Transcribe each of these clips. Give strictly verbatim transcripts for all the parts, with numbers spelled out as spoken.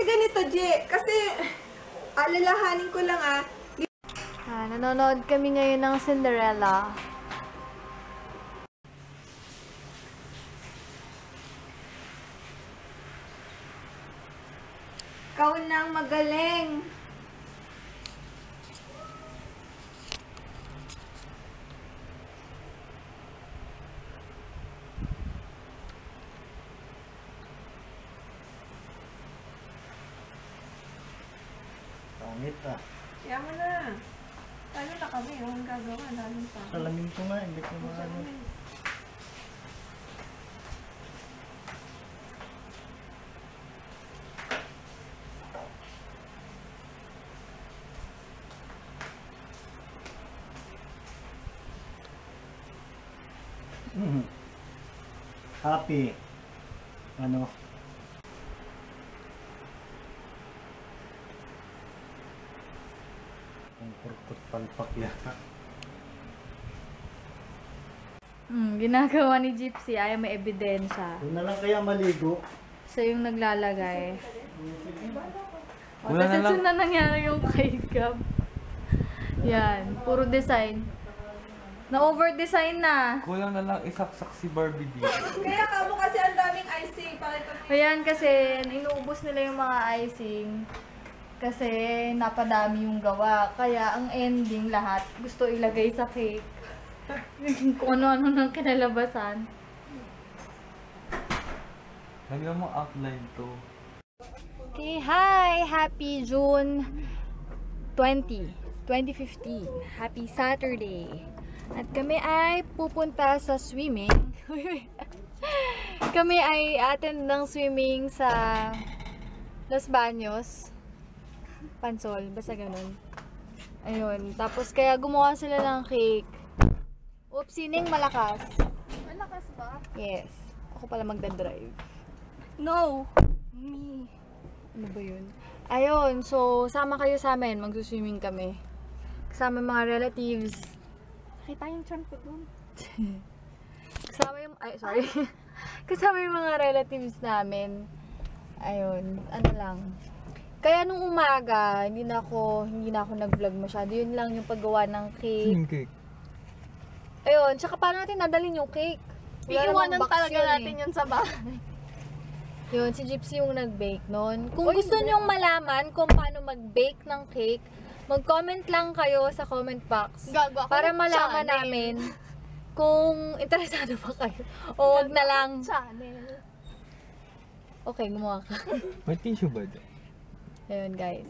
Kasi ganito, Jie. Kasi, alalahanin ko lang ah. ah. Nanonood kami ngayon ng Cinderella. Ikaw nang magaling. Pangit ah. Kaya mo na. Tayo na kami. Huwag gagawa. Lalo pa. Salamin ko nga. Hindi ko maano. Mm-hmm. Happy. Ano? Ang kurkut-palpak yata. Hmm, ginagawa ni Gypsy ay may ebidensya. Doon na lang kaya maligo. So yung naglalagay. O, kasi doon na nangyari yung kay Gab. Yan, puro design. Na-over-design na. Kulang na lang isaksak si Barbie dito. Kaya kamo kasi ang daming icing. Ayan kasi, inuubos nila yung mga icing. Kasi napadami yung gawa. Kaya ang ending lahat gusto ilagay sa cake. Kung ano-ano nang kinalabasan. Lagyan mo outline to. Okay, hi! Happy June twentieth, twenty fifteen. Happy Saturday! At kami ay pupunta sa swimming. Kami ay attend ng swimming sa Los Banos. Pansol, basta ganun. Ayun, tapos kaya gumawa sila ng cake. Oops, sining malakas. Malakas ba? Yes. Ako pala magdadrive. No! Me. Ano ba yun? Ayun, so sama kayo sa amin. Magsuswimming kami. Kasama mga relatives. Nakita yung chan ko dun. Kasama yung, ay, sorry. Kasama yung mga relatives namin. Ayun, ano lang. Kaya nung umaga, hindi na ako, hindi na ako nag-vlog masyado. Yun lang yung paggawa ng cake. Yung cake? Ayun, tsaka paano natin nadalin yung cake? Iiwanan talaga yun, natin eh. Yun sa bahay. Yun, si Gypsy yung nag-bake nun. Kung Oy, gusto no. nyong malaman kung paano mag-bake ng cake, mag-comment lang kayo sa comment box Gago, para malaman channel. Namin kung interesado pa kayo. O wag na lang. Channel. Okay, gumawa ka. May tissue ba dyan? Ayun, guys.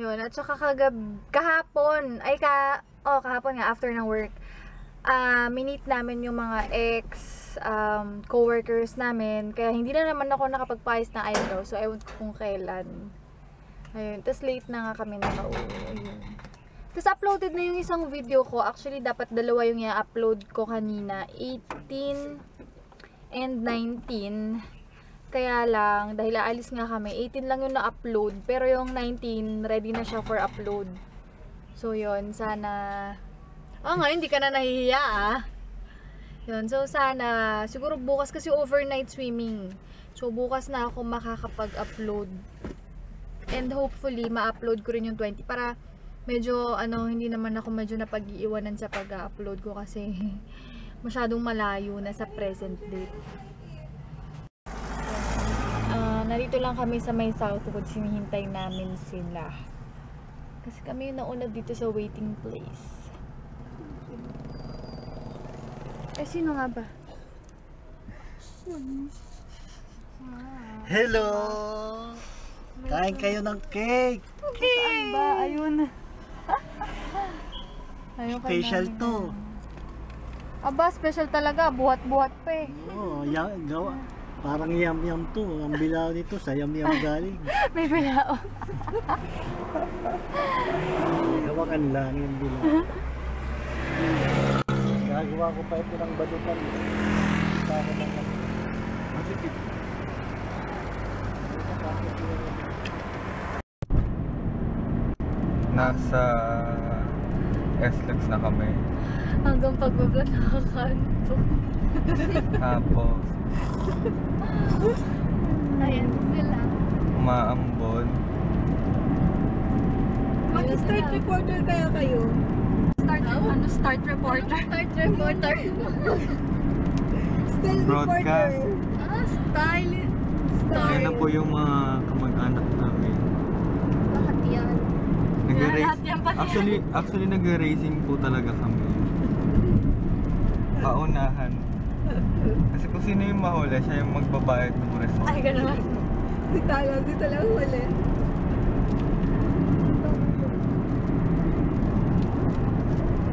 Yun, at saka kagab kahapon, ay ka, oh, kahapon nga, after ng work, uh, minit namin yung mga ex, um, co-workers namin, kaya hindi na naman ako nakapagpayas na eyebrow, so ewan ko kung kailan. Ayun, tapos late na nga kami nakauwi. Tapos uploaded na yung isang video ko. Actually, dapat dalawa yung i-upload ko kanina. eighteen and nineteen. Kaya lang, dahil aalis nga kami, eighteen lang yung na-upload. Pero yung nineteen, ready na siya for upload. So, yun, sana... Oh, ngayon, hindi ka na nahihiya, ah. Yun, so sana, siguro bukas kasi overnight swimming. So, bukas na ako makakapag-upload. And hopefully, ma-upload ko rin yung twenty para medyo, ano, hindi naman ako medyo napag-iiwanan sa pag-upload ko kasi masyadong malayo na sa present date. Uh, narito lang kami sa may Southwood. Sinihintay namin sila. Kasi kami yung nauna dito sa waiting place. Eh, sino nga ba? Hello! Kain kayo ng cake! Cake! Saan ba? Ayun. Ayun special to. Aba, special talaga. Buhat-buhat pa eh. Oo, yan, gawa. Parang yam-yam to. Ang bilao nito sa yam-yam galing. May bilao. Gawakan lang yung bilao. Gagawa ko pa ito ng badutan. Bakit ito? Nasa S-Lex na kami. Hanggang pagbablog nakakanto. Tapos. Ayan sila. umaambon. Mag-start reporter kaya kayo? Start, oh? Ano start reporter? Start reporter. Style broadcast. Reporter. Ah, style. Style. Yan na po yung mga kamag-anak namin. Lahat yan. Lahat yan pati. Actually, actually nag-racing po talaga kami. Paunahan. Kasi kung sino yung mahuli, siya yung magbabayad ng resort. Ay, gano'n. Di tayo, di talaga huli.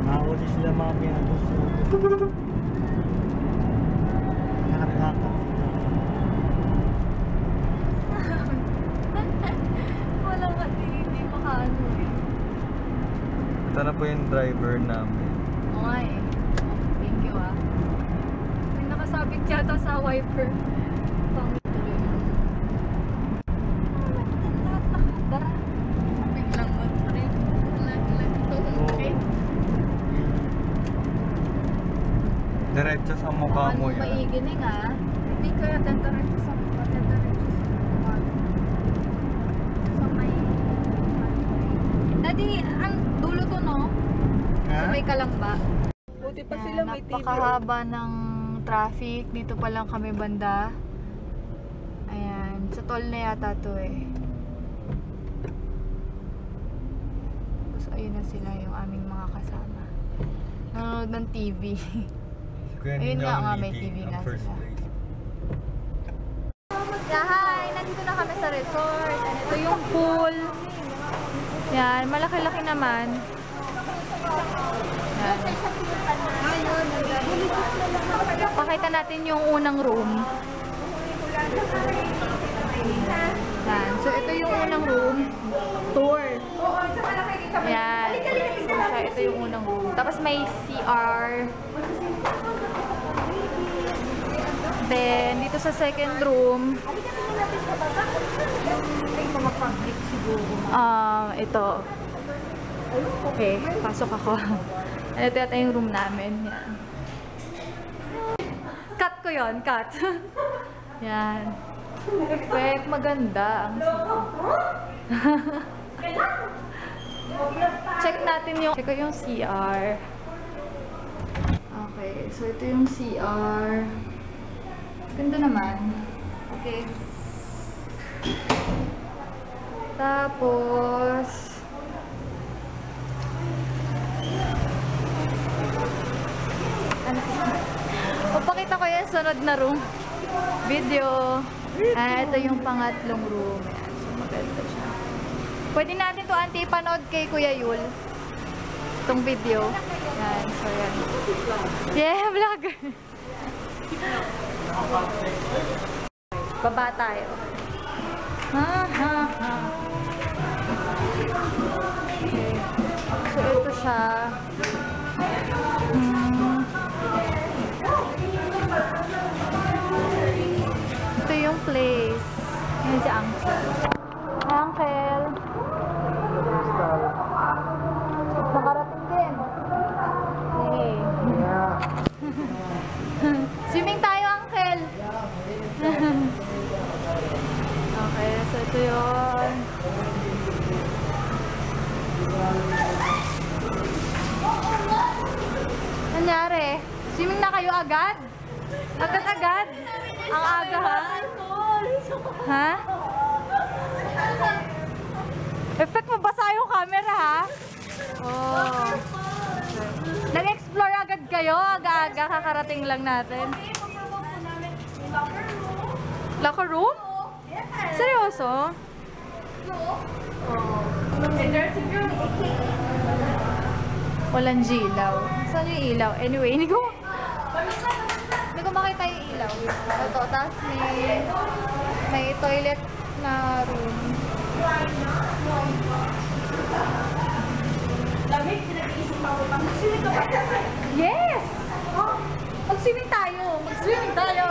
Mahuli sila mga pinatos. Nakapakap. Walang kasi hindi makaano eh. Ito na po yung driver namin. Okay. Thank you ah. Sabit yata sa wiper. Pangituloy lang. Tara. Biglang mag-trip. Lag-lag ito. Okay. Diretso sa mukha mo yan. Maiginig ah. Hindi ko yata diretso sa mukha. Diretso sa mukha. Sa may... Daddy, ang dulo to no? Sa may kalamba. Buti pa sila may tibro. Napakahaba ng traffic. Dito pa lang kami banda. Ayan. Sa toll na yata to eh. So, ayun na sila yung aming mga kasama. Nanonood ng T V. Ayun nga nga, may T V na sila. Hi! Nandito na kami sa resort. And ito yung pool. Ayan. Malaki-laki naman. Ayan. Pakita natin yung unang room. Ayan. So, ito yung unang room. Tour. Ayan. So, ito yung unang room. Tapos may C R. Then, dito sa second room. Um, ito. Okay. Pasok ako. Ito yata yung room namin. Ayan. Cut ko yun, cut. Yan. Perfect, maganda. Check natin yung... Check ko yung C R. Okay, so ito yung C R. Ganda naman. Okay. Tapos... Papakita ko yung sunod na room. Video. Ah, ito yung pangatlong room. Ayan, so maganda siya. Pwede natin ito antipanood kay Kuya Yul. Itong video. Ayan, so yan. Yeah, vlogger! Baba tayo. Ha, ha, ha. Okay. So ito siya. Place. Yun si Uncle. Hi, Uncle. Nakarating din. Hey. Swimming tayo, Uncle. Okay, so ito yun. Nangyari? Swimming na kayo agad? Agad-agad? Ang aga, ha? Ha? Effect, mabasa yung camera, ha? Oh. Nag-explore agad kayo? Aga-aga, kakarating lang natin. Locker room? Seryoso? Walang ilaw. Saan yung ilaw? Anyway, hindi ko... Hindi ko makita yung ilaw. Ito, tapos may... May toilet na room. Yes! Mag-swimming tayo! Mag-swimming tayo!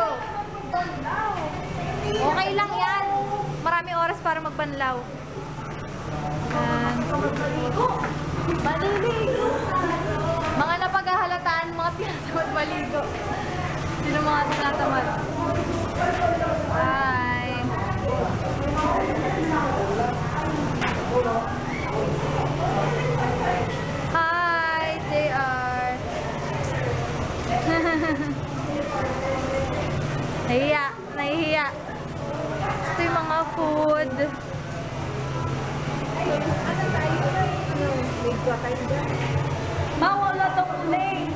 Okay lang yan! Marami oras para magbanlaw. Maligo! Mga napaghahalataan, mga tinatamad maligo. Sino mga tinatamad? Bye! Hi, they are. Nahiya, nahiya. Ito yung mga food. Ano tayo? Mawala tong ulay.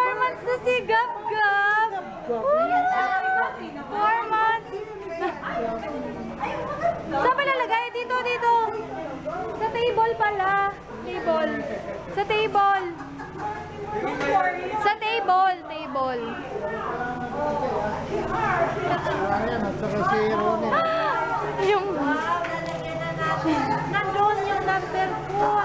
Four months na si Gab Gab. Four months. Saan pa nalagay? Dito, dito. Sa table pala. Table. Sa table. Sa table. Table. Ayan, at saka si Ronin. Yung... Nandun yung number four.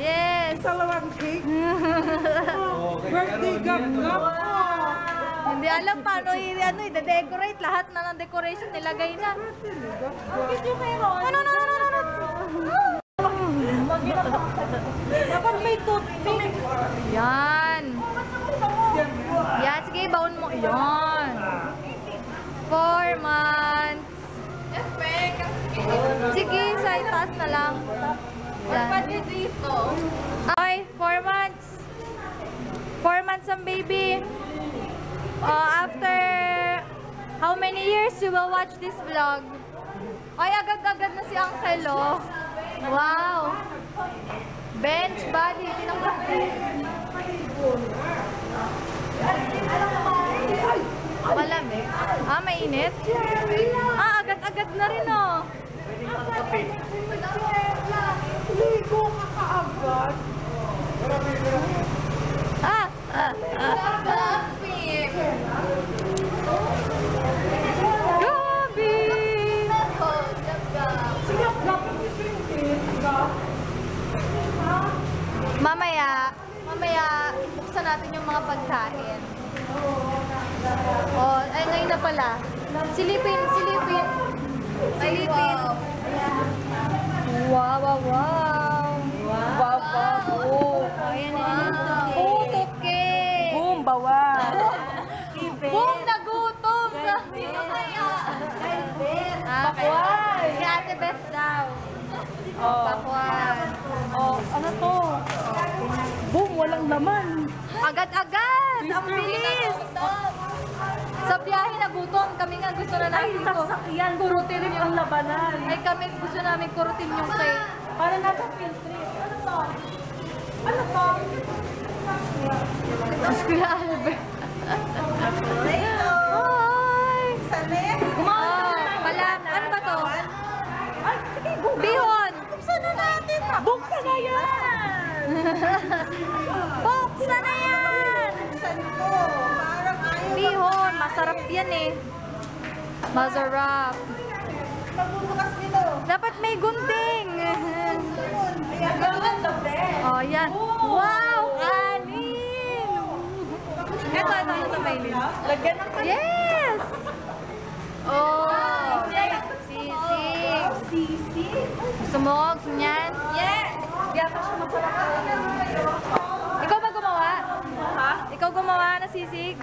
Yes. Salawang cake. Birthday gum gum. Hindi alam paano ano i-decorate lahat na ng decoration nilagay na. No no no no no. Dapat may toothpick. Yan. Yan, sige baon mo. Yan. Four months. Sige, sa itaas na lang. Pati dito. Ay, four months. Four months ang baby. Uh, after how many years you will watch this vlog? Ay, agad-agad na si Uncle, oh. Wow. Bench body. Malamig. Ah, mainit? Ah, agad-agad na rin, oh. Ligo ka kaagad. Ah! Ah! Ah! Gabi! Mamaya, mamaya, buksan natin yung mga pagkain. Oh, ay, ngayon na pala. Silipin, silipin. Silipin. Wow, wow, wow. Wow, wow, wow. Ayan, ayan. Boom, tukik. Boom, bawa. Boom, nagutom. Sino kaya? Pakwal. Si Ate Beth daw. Pakwal. Ano to? Boom, walang laman. Agad-agad. Ang bilis. Sa biyahe nagutom, kami nga gusto na namin ay, sasakyan, kurutin yung labanan. Ay kami gusto namin kurutin yung cake. Para nasa field trip. Ano to? Ano to? Mas Kuya Albert. Hi! Sanin? Malap. Ano ba to? Ay, sige, buksan. Bihon! Buksan na natin! Buksan na yan! Buksan na yan! Buksan ko! Bihon, masarap yan eh. Masarap. Magbubukas nito. Dapat may gunting. Oh, yan. Wow, kanin. Ito, ito, ito, Maylin. Lagyan ng kanin. Yes! Oh, sisig. Sisig? Gusto mo, gusto niyan? Yes! Diyan pa siya masarap. Ikaw ba gumawa? Ha? Ikaw gumawa na sisig?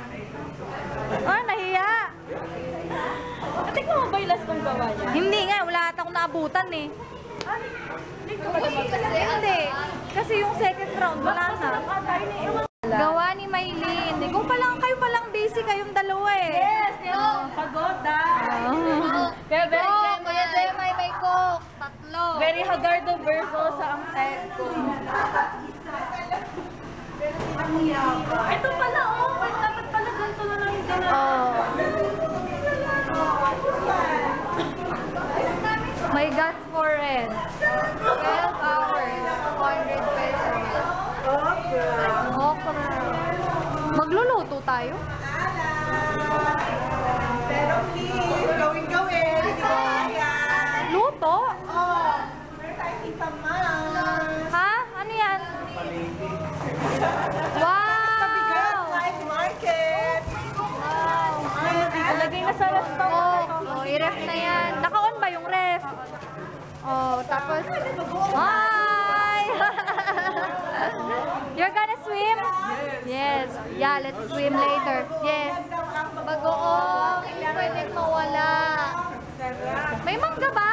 Oh, nahiya! Ate ko ba yung last kong gawa niya? Hindi nga, wala ata akong naabutan eh. Ay, hindi. Kasi yung second round, wala na. Gawa ni Maylin. Kung palang kayo palang busy kayong dalawa eh. Yes, yung pagod ah. Pero very good. May may cook. Tatlo. Very Hagardo versus sa ang teko. Ito pala, oh, dapat pala ganito na lang yung ganito. May gas for rent. twelve hours, one hundred pesos. Okra. Magluluto tayo? Pero please, gawin-gawin. Luto? Oo. Meron tayo kita mas. Ha? Ano yan? Wow! Wow! Wow! Tapos, hi! You're gonna swim? Yes. Yeah, let's swim later. Yes. Bagoong, hindi pwedeng mawala. May mangga ba?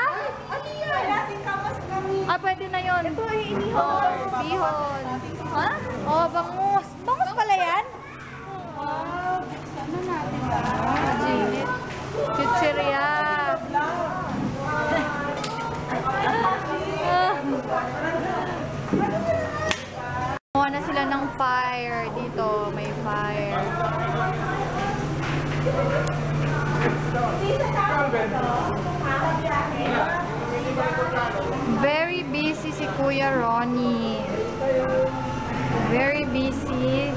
Ano yun? Ah, pwede na yun. Ito, inihon. Bihon. Ha? Oh, bangus. Bangus pala yan? Ano natin ba? Ginit. Chichiria. Mawa na sila ng fire dito. May fire. Very busy si Kuya Ronnie. Very busy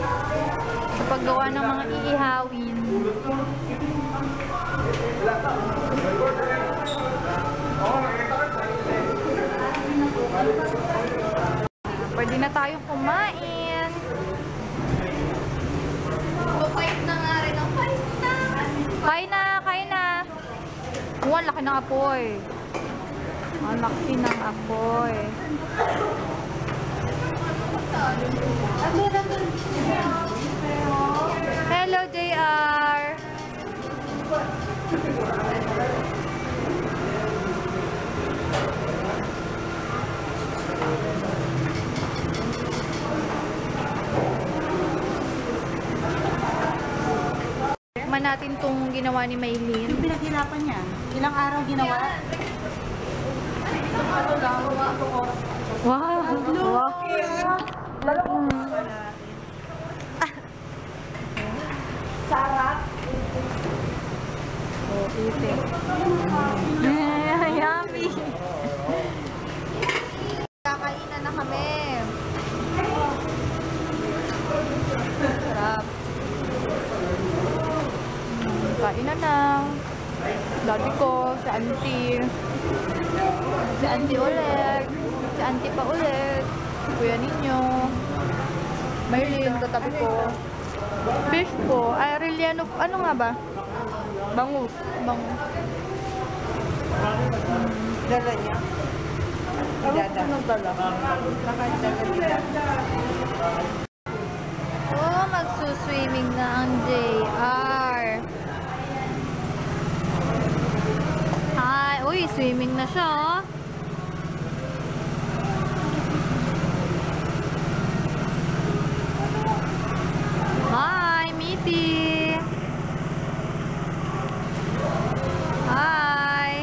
sa paggawa ng mga iihawin. Pwede na tayo kumain. Kain na nga rin. Kain na. Kain na, kain na. Uwan, laki ng apoy. Ang laki ng apoy. Hello, J R. Man natin itong ginawa ni Maylin. Yung pinaghirapan niya. Ilang araw ginawa? Ilang araw lang. Wow! Wow! Sarap! Oh, eating. Yummy! Kakainan na kami. Sarap. Kain na na. Daddy ko, si auntie. Si auntie ulit. Si auntie pa ulit. Si kuya ninyo. Maylin, katabi ko. Fish ko. Ay, Arellano. Ano nga ba? Bangus. Bangus. Dala niya? Dada. Oh, magsuswimming na ang J R. Hi! Uy, swimming na siya, oh! Hi, Mitty! Hi!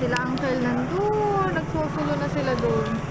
Sila uncle nandun. Nagsusulo na sila doon. Yeah.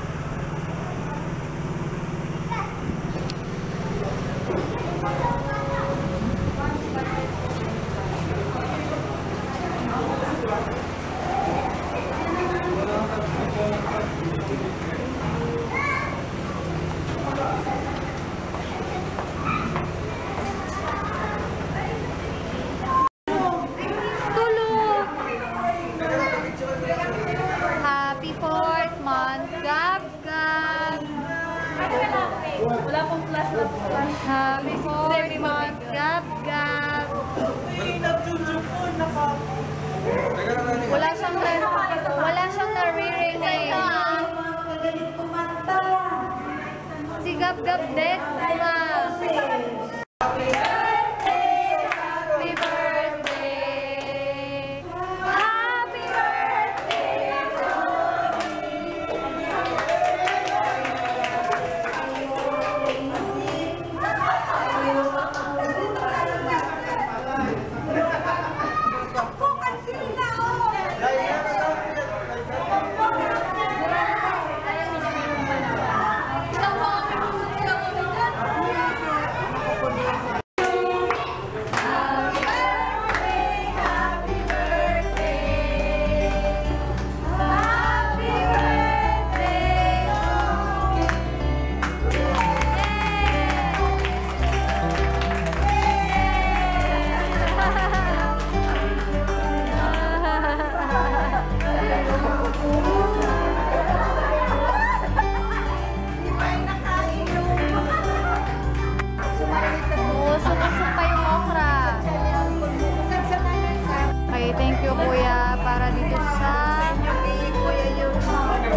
Kuya para dito sa...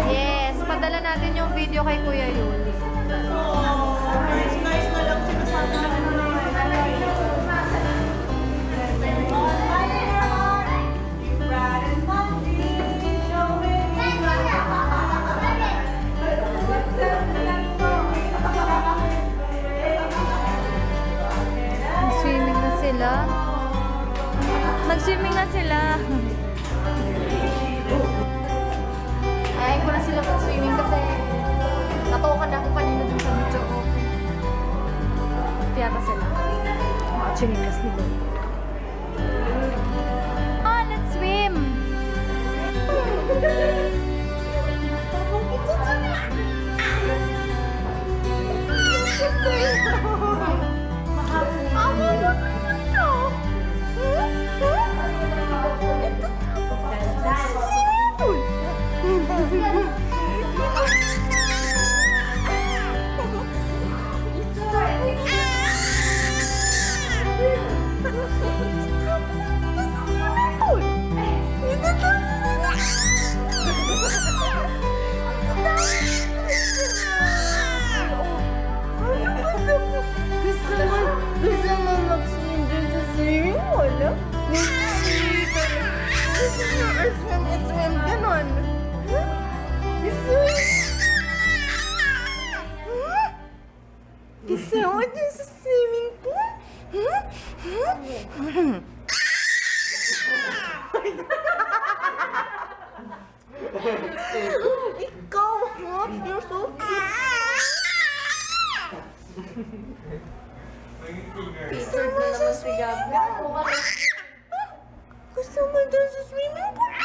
Yes, padala natin yung video kay Kuya Yul. Nag-swimming na sila. Ayaw ko na sila mag-swimming kasi natokan ako kanina dun sa video ko. Tiyata sila. Chinikas nila. Oh, let's swim! Ikaw, huh? You're so cute. Gusto mo sa swimming pool? Gusto mo doon sa swimming pool?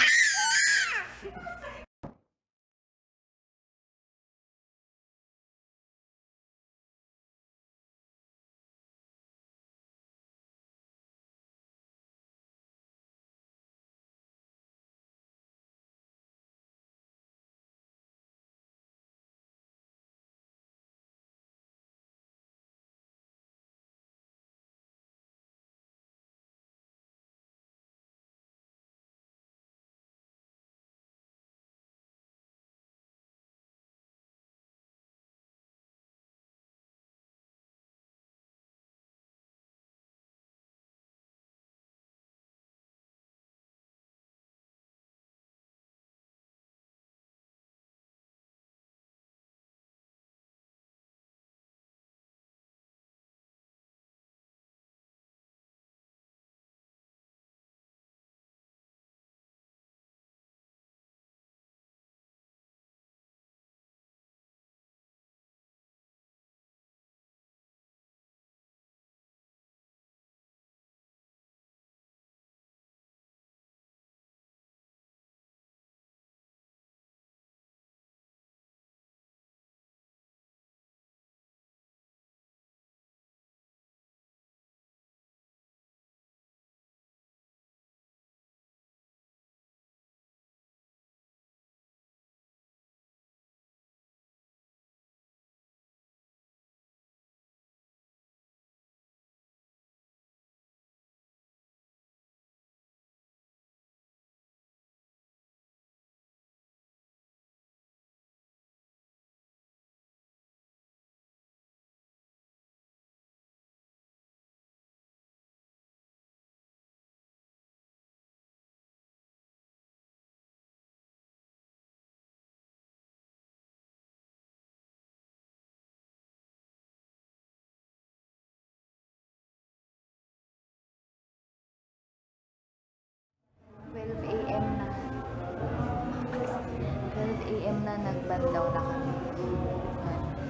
Nagbandaw na kami.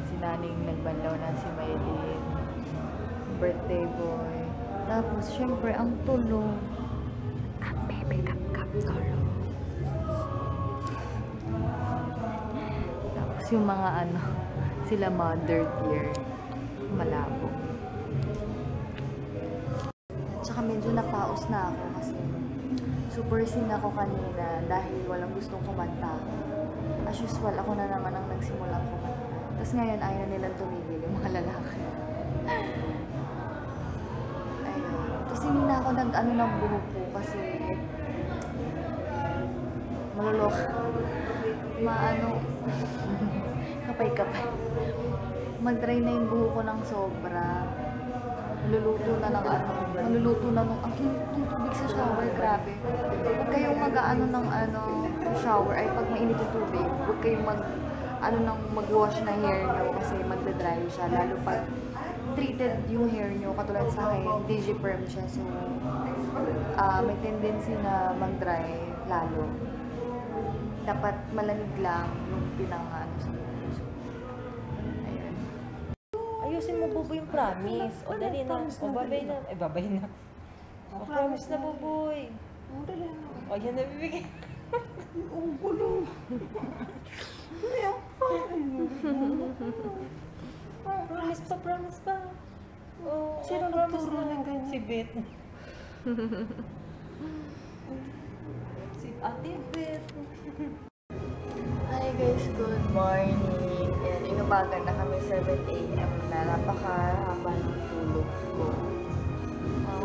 Si Naning nagbandaw na, si Maylin, birthday boy. Tapos, syempre, ang tulog. Kap, bebe, kap, kap, tulog. Tapos, yung mga ano, sila mother dear. Malabo. Tsaka medyo napaos na ako kasi super sin ako kanina dahil walang gustong kumanta. As usual, ako na naman ang nagsimula kumanta. Tapos ngayon, ayaw na nilang tumigil yung mga lalaki. Ayun. Tapos hindi na ako nag-ano ng buho po kasi mahulog, maano, kapay-kapay. Mag-dry na yung buho ko ng sobra. Maluluto na ng ano, maluluto na ng, ang tubig sa shower, grabe. Huwag kayong mag-ano ng ano, shower, ay pag mainit yung tubig, huwag kayong mag, ano nang mag-wash na hair nyo kasi magda-dry siya, lalo pag treated yung hair nyo, katulad sa akin, digiperm siya, so uh, may tendency na mag-dry lalo. Dapat malamig lang yung pinang-ano sa hair. So, ayun. Ayusin mo, Buboy, yung promise. O, dali na. O, babay na. Eh, babay na. O, promise na, Buboy. O, dali na. O, yan na, bibigay. Ang gulo. Promise pa, promise pa. Oh, sino promise na? Si Bet. Si Ate Bet. Hi guys, good morning. And inubagan na kami seven A M na. Napakahaba ng tulog ko.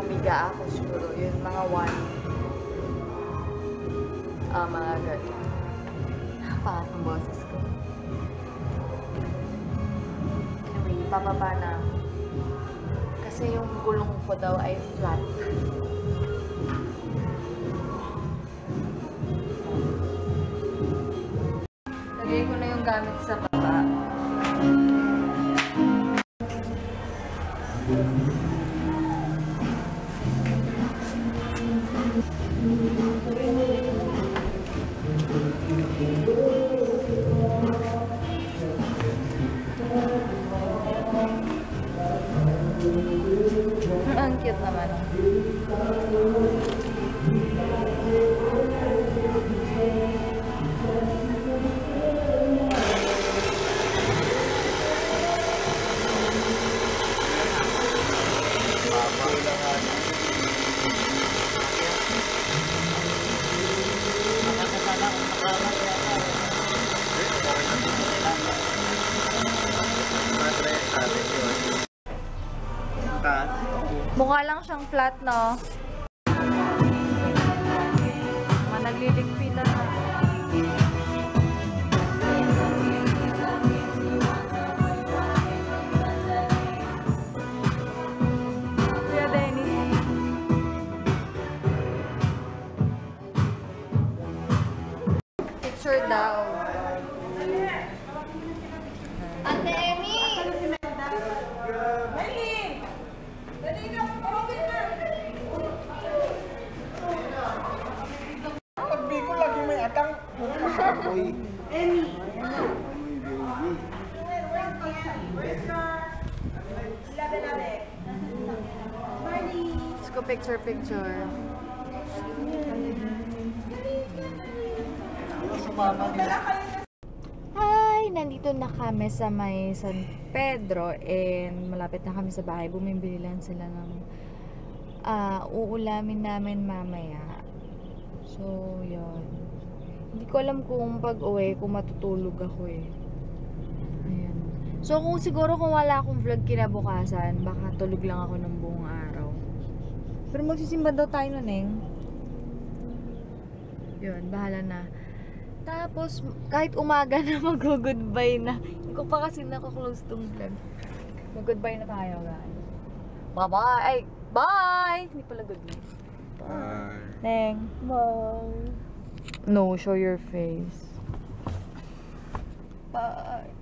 Humiga ako siguro. Yun, mga one. Ah, mga ganun. Paano ang boses ko. Anyway, bababa na. Kasi yung gulong ko daw ay flat. Lagay ko na yung gamit sa baba. Mukha lang siyang flat, no? Managliligpitan na. Kuya Dennis. Picture daw. Ate Emi! Amy. Amy. Let's go picture picture. Hi! Nandito na kami sa may San Pedro and malapit na kami sa bahay. Bumibili lang sila ng uh, uulamin namin mamaya. So, yun. Hindi ko alam kung pag-uwi, kung matutulog ako eh. Ayan. So, kung siguro kung wala akong vlog kinabukasan, baka tulog lang ako ng buong araw. Pero magsisimba daw tayo nun eh. Yun, bahala na. Tapos, kahit umaga na mag-goodbye na. Hindi ko pa kasi nakaklose tong vlog. Mag-goodbye na tayo, guys. Bye-bye! Ay, bye! Hindi pala goodbye. Bye! Neng! Bye! No, show your face. Bye.